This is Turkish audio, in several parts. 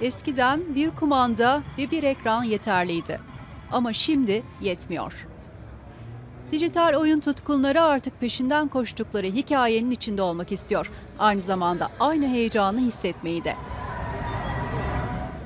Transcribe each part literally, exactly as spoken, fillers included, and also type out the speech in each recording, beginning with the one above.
Eskiden bir kumanda ve bir ekran yeterliydi. Ama şimdi yetmiyor. Dijital oyun tutkunları artık peşinden koştukları hikayenin içinde olmak istiyor. Aynı zamanda aynı heyecanı hissetmeyi de.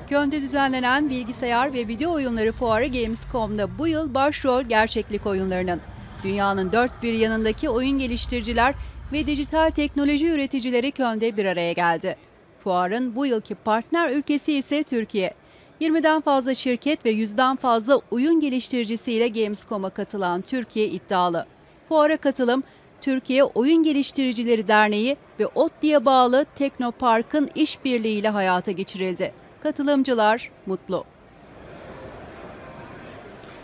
Köln'de düzenlenen bilgisayar ve video oyunları fuarı Gamescom'da bu yıl başrol gerçeklik oyunlarının. Dünyanın dört bir yanındaki oyun geliştiriciler ve dijital teknoloji üreticileri Köln'de bir araya geldi. Fuarın bu yılki partner ülkesi ise Türkiye. yirmiden fazla şirket ve yüzden fazla oyun geliştiricisiyle Gamescom'a katılan Türkiye iddialı. Fuara katılım, Türkiye Oyun Geliştiricileri Derneği ve ODTÜ'ye bağlı Teknopark'ın işbirliğiyle hayata geçirildi. Katılımcılar mutlu.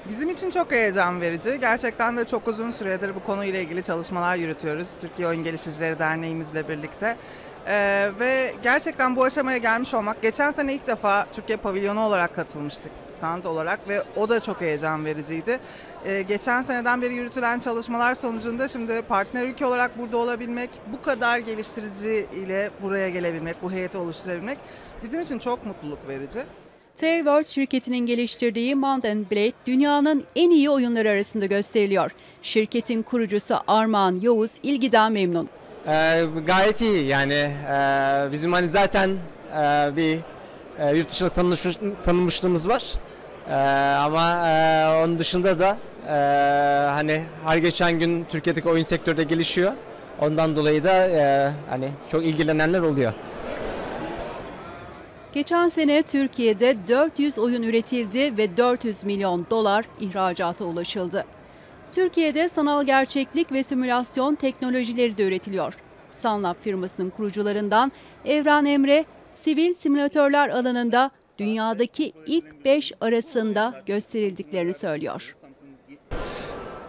Bizim için çok heyecan verici. Gerçekten de çok uzun süredir bu konuyla ilgili çalışmalar yürütüyoruz. Türkiye Oyun Geliştiricileri Derneğimizle birlikte. Ee, ve gerçekten bu aşamaya gelmiş olmak, geçen sene ilk defa Türkiye pavilyonu olarak katılmıştık, stand olarak, ve o da çok heyecan vericiydi. Ee, geçen seneden beri yürütülen çalışmalar sonucunda şimdi partner ülke olarak burada olabilmek, bu kadar geliştirici ile buraya gelebilmek, bu heyeti oluşturabilmek bizim için çok mutluluk verici. Terry World şirketinin geliştirdiği Mount and Blade dünyanın en iyi oyunları arasında gösteriliyor. Şirketin kurucusu Armağan Yavuz ilgiden memnun. Ee, gayet iyi yani, ee, bizim hani zaten e, bir e, yurt dışında tanınmış, tanınmışlığımız var, e, ama e, onun dışında da e, hani her geçen gün Türkiye'deki oyun sektörü de gelişiyor, ondan dolayı da e, hani çok ilgilenenler oluyor. Geçen sene Türkiye'de dört yüz oyun üretildi ve dört yüz milyon dolar ihracata ulaşıldı. Türkiye'de sanal gerçeklik ve simülasyon teknolojileri de üretiliyor. Sanlab firmasının kurucularından Evran Emre, sivil simülatörler alanında dünyadaki ilk beş arasında gösterildiklerini söylüyor.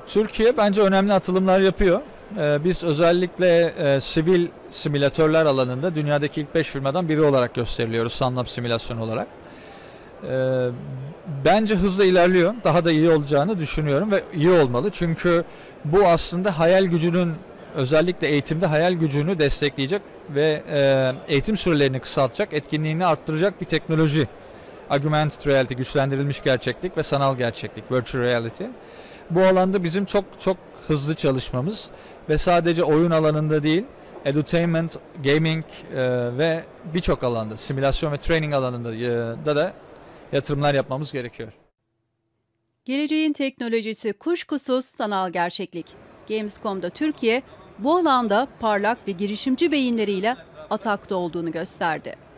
Türkiye bence önemli atılımlar yapıyor. Biz özellikle sivil simülatörler alanında dünyadaki ilk beş firmadan biri olarak gösteriliyoruz, Sanlab simülasyonu olarak. Bence hızla ilerliyor. Daha da iyi olacağını düşünüyorum ve iyi olmalı. Çünkü bu aslında hayal gücünün, özellikle eğitimde hayal gücünü destekleyecek ve eğitim sürelerini kısaltacak, etkinliğini arttıracak bir teknoloji. Augmented Reality, güçlendirilmiş gerçeklik ve sanal gerçeklik, Virtual Reality. Bu alanda bizim çok çok hızlı çalışmamız ve sadece oyun alanında değil, edutainment, gaming ve birçok alanda, simülasyon ve training alanında da da yatırımlar yapmamız gerekiyor. Geleceğin teknolojisi kuşkusuz sanal gerçeklik. Gamescom'da Türkiye bu alanda parlak ve girişimci beyinleriyle atakta olduğunu gösterdi.